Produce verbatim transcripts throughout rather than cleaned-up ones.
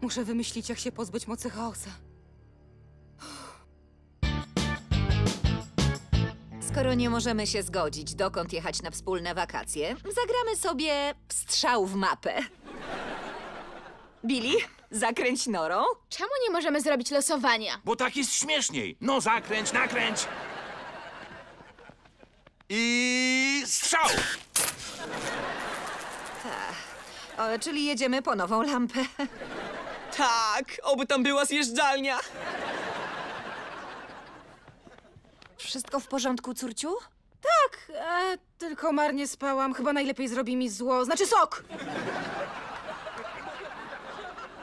Muszę wymyślić, jak się pozbyć mocy chaosa. Skoro nie możemy się zgodzić, dokąd jechać na wspólne wakacje, zagramy sobie w strzał w mapę. Billy, zakręć norą. Czemu nie możemy zrobić losowania? Bo tak jest śmieszniej. No zakręć, nakręć. I strzał! O, czyli jedziemy po nową lampę. Tak, oby tam była zjeżdżalnia. Wszystko w porządku, córciu? Tak, e, tylko marnie spałam. Chyba najlepiej zrobi mi zło, znaczy sok!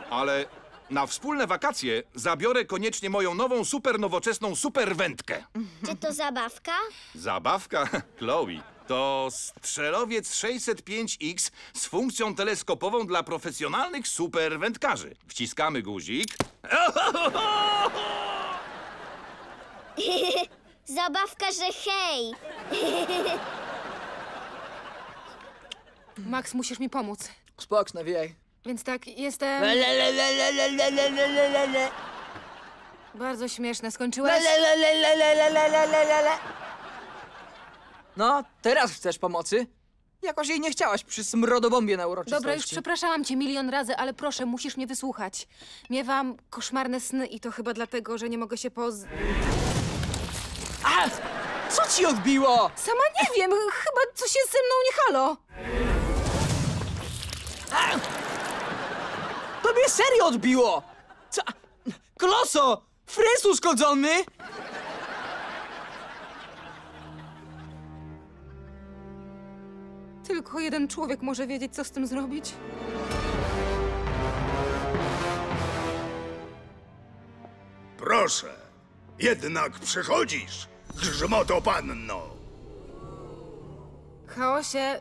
Ale na wspólne wakacje zabiorę koniecznie moją nową, super nowoczesną superwędkę. Czy to zabawka? Zabawka? Chloe, to strzelowiec sześćset pięć X z funkcją teleskopową dla profesjonalnych superwędkarzy. Wciskamy guzik. Zabawka, że hej! Max, musisz mi pomóc. Spokojnie, wiej. Więc tak, jestem... Bardzo śmieszne. Skończyłeś? No, teraz chcesz pomocy? Jakoś jej nie chciałaś przy smrodobombie na uroczystości. Dobra, już przepraszałam cię milion razy, ale proszę, musisz mnie wysłuchać. Miewam koszmarne sny i to chyba dlatego, że nie mogę się poz... A! Co ci odbiło? Sama nie wiem. Chyba coś jest ze mną nie halo. A! Tobie serio odbiło! Co? Kloso! Fryz uszkodzony! Tylko jeden człowiek może wiedzieć, co z tym zrobić. Proszę, jednak przychodzisz, grzmoto panno! Chaosie...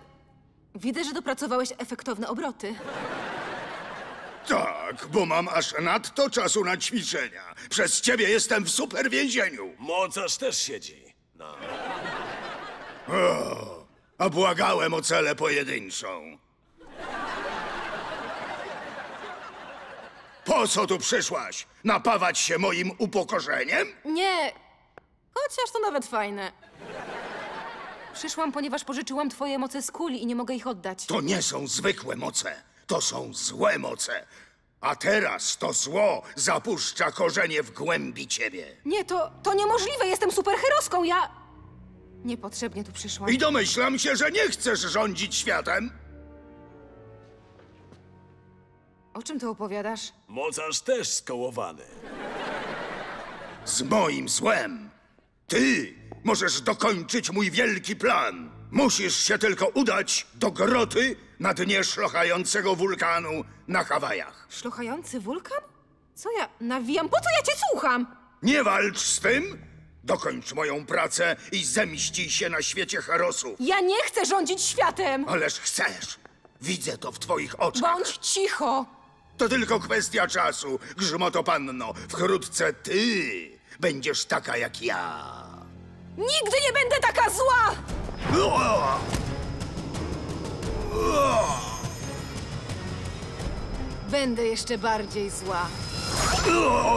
Widzę, że dopracowałeś efektowne obroty. Tak, bo mam aż nadto czasu na ćwiczenia. Przez ciebie jestem w super więzieniu. Mocarz też siedzi. No. O, a błagałem o celę pojedynczą. Po co tu przyszłaś? Napawać się moim upokorzeniem? Nie, chociaż to nawet fajne. Przyszłam, ponieważ pożyczyłam twoje moce z kuli i nie mogę ich oddać. To nie są zwykłe moce. To są złe moce. A teraz to zło zapuszcza korzenie w głębi ciebie. Nie, to, to niemożliwe. Jestem superheroską. Ja niepotrzebnie tu przyszłam. I domyślam się, że nie chcesz rządzić światem. O czym ty opowiadasz? Mocarz też skołowany. Z moim złem. Ty możesz dokończyć mój wielki plan. Musisz się tylko udać do groty na dnie szlochającego wulkanu na Hawajach. Szlochający wulkan? Co ja nawijam? Po co ja cię słucham? Nie walcz z tym. Dokończ moją pracę i zemścij się na świecie herosów. Ja nie chcę rządzić światem. Ależ chcesz. Widzę to w twoich oczach. Bądź cicho. To tylko kwestia czasu, grzmoto panno. Wkrótce ty będziesz taka jak ja. Nigdy nie będę taka zła! Będę jeszcze bardziej zła.